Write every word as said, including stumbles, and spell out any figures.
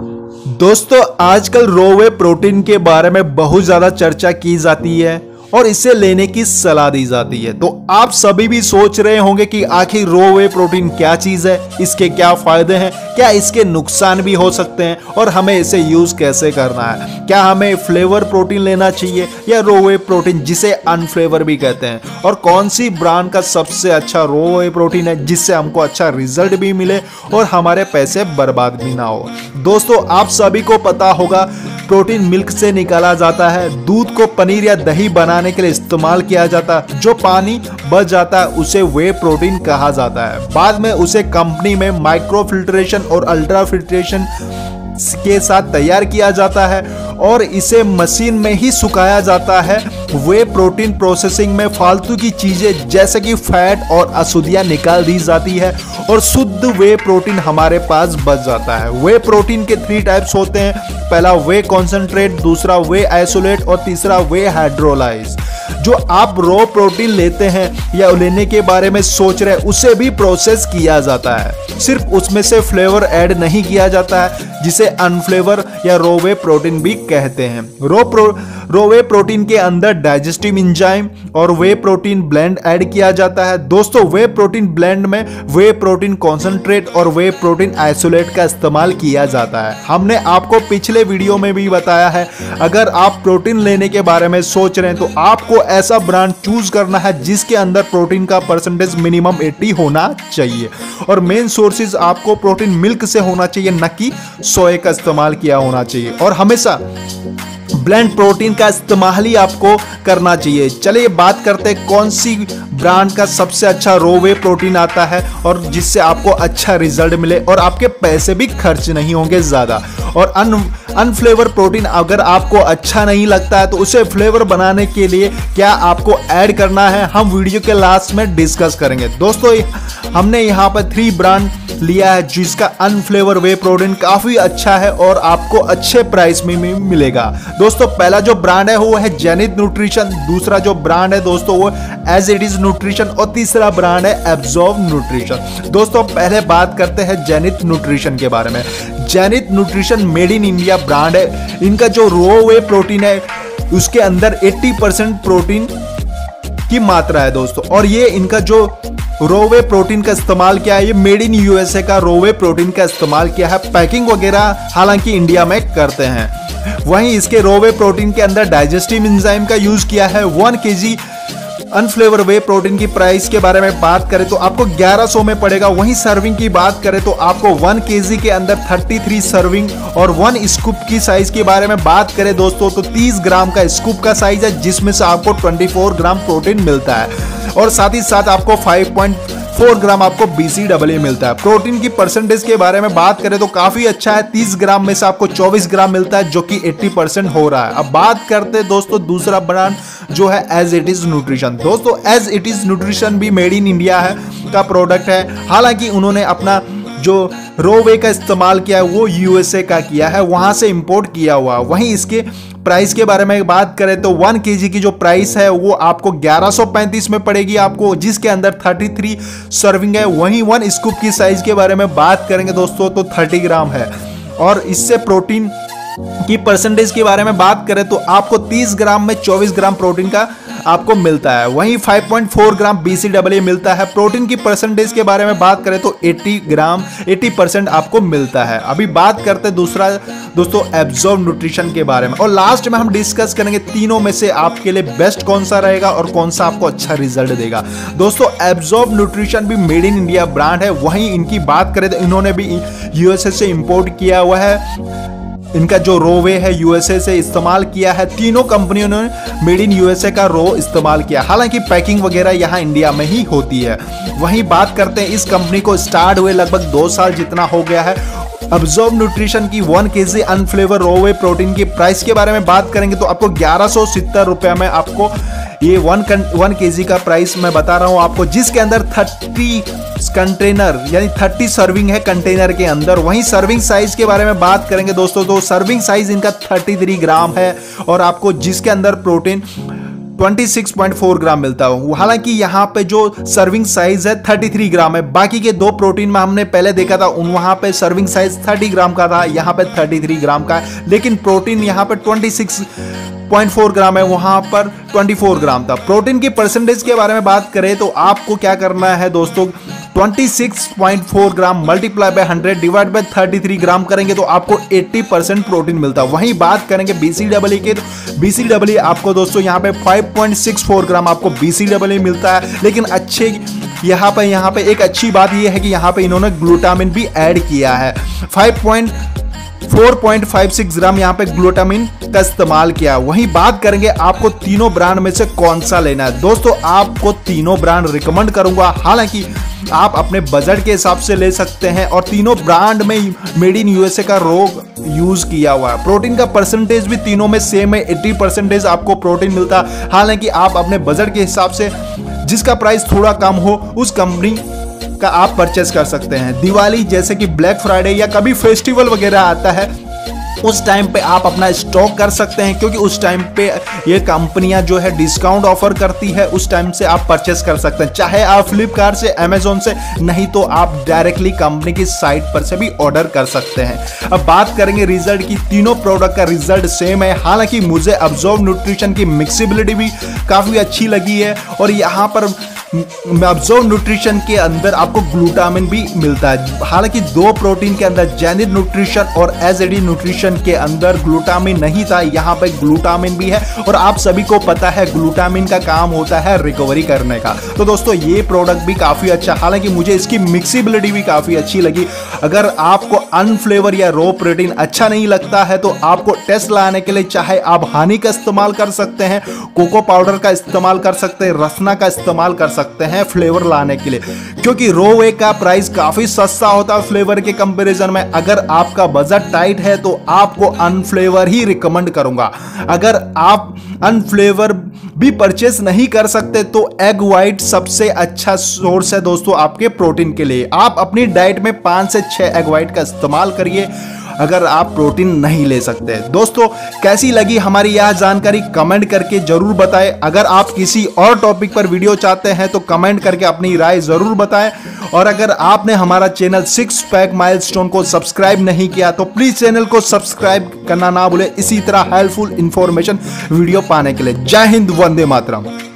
दोस्तों आजकल raw whey protein के बारे में बहुत ज्यादा चर्चा की जाती है और इसे लेने की सलाह दी जाती है। तो आप सभी भी सोच रहे होंगे कि आखिर रॉ वे प्रोटीन क्या चीज है, इसके क्या फायदे हैं, क्या इसके नुकसान भी हो सकते हैं और हमें इसे यूज कैसे करना है, क्या हमें फ्लेवर प्रोटीन लेना चाहिए या रॉ वे प्रोटीन जिसे अनफ्लेवर भी कहते हैं, और कौन सी ब्रांड का सबसे अच्छा रॉ वे प्रोटीन है जिससे हमको अच्छा रिजल्ट भी मिले और हमारे पैसे बर्बाद भी ना हो। दोस्तों आप सभी को पता होगा प्रोटीन मिल्क से निकाला जाता है, दूध को पनीर या दही बनाने के लिए इस्तेमाल किया जाता है। जो पानी बच जाता है उसे वे प्रोटीन कहा जाता है। बाद में उसे कंपनी में माइक्रो फिल्ट्रेशन और अल्ट्रा फिल्ट्रेशन के साथ तैयार किया जाता है और इसे मशीन में ही सुखाया जाता है। वे प्रोटीन प्रोसेसिंग में फालतू की चीज़ें जैसे कि फैट और अशुद्धियाँ निकाल दी जाती है और शुद्ध वे प्रोटीन हमारे पास बच जाता है। वे प्रोटीन के थ्री टाइप्स होते हैं, पहला वे कॉन्सेंट्रेट, दूसरा वे आइसोलेट और तीसरा वे हाइड्रोलाइज। जो आप रॉ प्रोटीन लेते हैं या लेने के बारे में सोच रहे हैं उसे भी प्रोसेस किया जाता है, सिर्फ उसमें से फ्लेवर ऐड नहीं किया जाता है जिसे अनफ्लेवर या रॉ वे प्रोटीन भी कहते हैं। Raw pro raw whey protein के अंदर डाइजेस्टिव एंजाइम और वे प्रोटीन ब्लेंड ऐड किया जाता है। दोस्तों वे प्रोटीन ब्लेंड में वे प्रोटीन कॉन्सेंट्रेट और वे प्रोटीन आइसोलेट का इस्तेमाल किया जाता है। हमने आपको पिछले वीडियो में भी बताया है, अगर आप प्रोटीन लेने के बारे में सोच रहे हैं तो आपको ऐसा ब्रांड चूज करना है जिसके अंदर प्रोटीन का परसेंटेज मिनिमम अस्सी होना चाहिए और मेन सोर्सेज आपको प्रोटीन मिल्क से होना चाहिए, न कि सोया का इस्तेमाल किया होना चाहिए, और हमेशा ब्लेंड प्रोटीन का इस्तेमाल ही आपको करना चाहिए। चलिए बात करते हैं कौन सी ब्रांड का सबसे अच्छा रॉ वे प्रोटीन आता है और जिससे आपको अच्छा रिजल्ट मिले और आपके पैसे भी खर्च नहीं होंगे ज़्यादा। और अन अनफ्लेवर प्रोटीन अगर आपको अच्छा नहीं लगता है तो उसे फ्लेवर बनाने के लिए क्या आपको ऐड करना है, हम वीडियो के लास्ट में डिस्कस करेंगे। दोस्तों हमने यहाँ पर थ्री ब्रांड लिया है जिसका अनफ्लेवर वे प्रोटीन काफ़ी अच्छा है और आपको अच्छे प्राइस में मिलेगा। दोस्तों पहला जो ब्रांड है वो है जेनिथ न्यूट्रिशन, दूसरा जो ब्रांड है दोस्तों वो एज इट इज़ न्यूट्रिशन और तीसरा ब्रांड है एब्जॉर्ब न्यूट्रिशन। दोस्तों पहले बात करते हैं जेनिथ न्यूट्रिशन के बारे में। Zenith nutrition made in India brand है। इनका जो रॉ वे प्रोटीन है उसके अंदर अस्सी परसेंट प्रोटीन की मात्रा है दोस्तों, और ये इनका जो रॉ वे प्रोटीन का इस्तेमाल किया है ये मेड इन यूएसए का रॉ वे प्रोटीन का इस्तेमाल किया है। पैकिंग वगैरह हालांकि इंडिया में करते हैं। वहीं इसके रॉ वे प्रोटीन के अंदर डाइजेस्टिव एंजाइम का यूज किया है। One KG unflavour whey protein की प्राइस के बारे में बात करें तो आपको ग्यारह सौ में पड़ेगा। वहीं सर्विंग की बात करें तो आपको वन केजी के अंदर तैंतीस सर्विंग और वन स्कूप की साइज के बारे में बात करें दोस्तों तो तीस ग्राम का स्कूप का साइज है जिसमें से आपको चौबीस ग्राम प्रोटीन मिलता है और साथ ही साथ आपको पाँच पॉइंट चार ग्राम आपको बी सी डब्ल्यू ए मिलता है। प्रोटीन की परसेंटेज के बारे में बात करें तो काफ़ी अच्छा है, तीस ग्राम में से आपको चौबीस ग्राम मिलता है जो कि अस्सी परसेंट हो रहा है। अब बात करते हैं दोस्तों दूसरा ब्रांड जो है एज इट इज़ न्यूट्रिशन। दोस्तों एज इट इज़ न्यूट्रिशन भी मेड इन इंडिया है का प्रोडक्ट है, हालांकि उन्होंने अपना जो रॉ वे का इस्तेमाल किया है वो यूएसए का किया है, वहाँ से इंपोर्ट किया हुआ। वहीं इसके प्राइस के बारे में बात करें तो वन केजी की जो प्राइस है वो आपको ग्यारह सौ पैंतीस में पड़ेगी आपको, जिसके अंदर तैंतीस सर्विंग है। वहीं वन स्कूप की साइज के बारे में बात करेंगे दोस्तों तो तीस ग्राम है, और इससे प्रोटीन की परसेंटेज के बारे में बात करें तो आपको तीस ग्राम में चौबीस ग्राम प्रोटीन का आपको मिलता है। वहीं पाँच पॉइंट चार ग्राम बी सी डब्ल्यू ए मिलता है। प्रोटीन की परसेंटेज के बारे में बात करें तो अस्सी ग्राम अस्सी परसेंट आपको मिलता है। अभी बात करते हैं दूसरा दोस्तों एब्जॉर्ब न्यूट्रिशन के बारे में, और लास्ट में हम डिस्कस करेंगे तीनों में से आपके लिए बेस्ट कौन सा रहेगा और कौन सा आपको अच्छा रिजल्ट देगा। दोस्तों एब्जॉर्ब न्यूट्रिशन भी मेड इन इंडिया ब्रांड है। वहीं इनकी बात करें तो इन्होंने भी यूएसए से इंपोर्ट किया हुआ है। इनका जो रॉ वे है यूएसए से इस्तेमाल किया है। तीनों कंपनियों ने मेड इन यूएसए का रॉ इस्तेमाल किया, हालांकि पैकिंग वगैरह यहाँ इंडिया में ही होती है। वहीं बात करते हैं इस कंपनी को स्टार्ट हुए लगभग दो साल जितना हो गया है। एब्जॉर्ब न्यूट्रिशन की one KG unflavour raw whey protein की प्राइस के बारे में बात करेंगे तो आपको ग्यारह सौ सत्तर रुपये में आपको ये वन वन केजी का प्राइस मैं बता रहा हूँ आपको, जिसके अंदर तीस कंटेनर यानी तीस सर्विंग है कंटेनर के अंदर। वहीं सर्विंग साइज के बारे में बात करेंगे दोस्तों तो सर्विंग साइज इनका तैंतीस ग्राम है और आपको जिसके अंदर प्रोटीन छब्बीस पॉइंट चार ग्राम मिलता है। हालांकि यहाँ पे जो सर्विंग साइज है तैंतीस ग्राम है। बाकी के दो प्रोटीन में हमने पहले देखा था उन वहाँ पे सर्विंग साइज तीस ग्राम का था, यहाँ पे तैंतीस ग्राम का है। लेकिन प्रोटीन यहाँ पे छब्बीस पॉइंट चार ग्राम है, वहाँ पर चौबीस ग्राम था। प्रोटीन की परसेंटेज के बारे में बात करें तो आपको क्या करना है दोस्तों, छब्बीस पॉइंट चार gram multiply by hundred divide by तैंतीस ग्राम करेंगे तो आपको अस्सी परसेंट प्रोटीन मिलता है। वहीं बात करेंगे बीसीडब्ल्यू की, तो बीसीडब्ल्यू आपको दोस्तों यहाँ पे पाँच पॉइंट छह चार ग्राम आपको बीसीडब्ल्यू मिलता है। लेकिन अच्छे यहाँ पे यहाँ पे एक अच्छी बात यह है कि यहाँ पे इन्होंने ग्लूटामिन भी ऐड किया है। चार पॉइंट पाँच छह ग्राम यहाँ पे ग्लूटामिन का इस्तेमाल किया। वहीं बात करेंगे आपको तीनों ब्रांड में से कौन सा लेना है। दोस्तों आपको तीनों ब्रांड रिकमेंड करूंगा, हालांकि आप अपने बजट के हिसाब से ले सकते हैं। और तीनों ब्रांड में मेड इन यूएसए का रोग यूज किया हुआ है। प्रोटीन का परसेंटेज भी तीनों में सेम है, अस्सी परसेंटेज आपको प्रोटीन मिलता। हालांकि आप अपने बजट के हिसाब से जिसका प्राइस थोड़ा कम हो उस कंपनी का आप परचेस कर सकते हैं। दिवाली जैसे कि ब्लैक फ्राइडे या कभी फेस्टिवल वगैरह आता है उस टाइम पे आप अपना स्टॉक कर सकते हैं, क्योंकि उस टाइम पे ये कंपनियां जो है डिस्काउंट ऑफर करती है, उस टाइम से आप परचेस कर सकते हैं। चाहे आप फ्लिपकार्ट से, अमेजोन से, नहीं तो आप डायरेक्टली कंपनी की साइट पर से भी ऑर्डर कर सकते हैं। अब बात करेंगे रिजल्ट की, तीनों प्रोडक्ट का रिजल्ट सेम है। हालांकि मुझे अब्सॉर्ब न्यूट्रिशन की मिक्सिबिलिटी भी काफ़ी अच्छी लगी है, और यहाँ पर अब्सॉर्ब न्यूट्रिशन के अंदर आपको ग्लूटामिन भी मिलता है। हालांकि दो प्रोटीन के अंदर जेनिथ न्यूट्रिशन और एज इट इज न्यूट्रिशन के अंदर ग्लूटामिन नहीं था, यहाँ पे ग्लूटामिन भी है। और आप सभी को पता है ग्लूटामिन का काम होता है रिकवरी करने का। तो दोस्तों ये प्रोडक्ट भी काफ़ी अच्छा, हालांकि मुझे इसकी मिक्सिबिलिटी भी काफ़ी अच्छी लगी। अगर आपको अनफ्लेवर या रॉ प्रोटीन अच्छा नहीं लगता है तो आपको टेस्ट लाने के लिए चाहे आप हानी का इस्तेमाल कर सकते हैं, कोको पाउडर का इस्तेमाल कर सकते हैं, रसना का इस्तेमाल कर सकते हैं फ्लेवर लाने के लिए, क्योंकि रोवे का प्राइस काफी सस्ता होता है फ्लेवर के कंपैरिजन में। अगर आपका बजट टाइट है तो आपको अनफ्लेवर ही रिकमेंड करूंगा। अगर आप अनफ्लेवर भी परचेस नहीं कर सकते तो एग वाइट सबसे अच्छा सोर्स है दोस्तों आपके प्रोटीन के लिए। आप अपनी डाइट में पांच से छह एग वाइट का इस्तेमाल करिए अगर आप प्रोटीन नहीं ले सकते। दोस्तों कैसी लगी हमारी यह जानकारी कमेंट करके जरूर बताएं। अगर आप किसी और टॉपिक पर वीडियो चाहते हैं तो कमेंट करके अपनी राय जरूर बताएं। और अगर आपने हमारा चैनल सिक्स पैक माइलस्टोन को सब्सक्राइब नहीं किया तो प्लीज चैनल को सब्सक्राइब करना ना भूलें, इसी तरह हेल्पफुल इंफॉर्मेशन वीडियो पाने के लिए। जय हिंद, वंदे मातरम।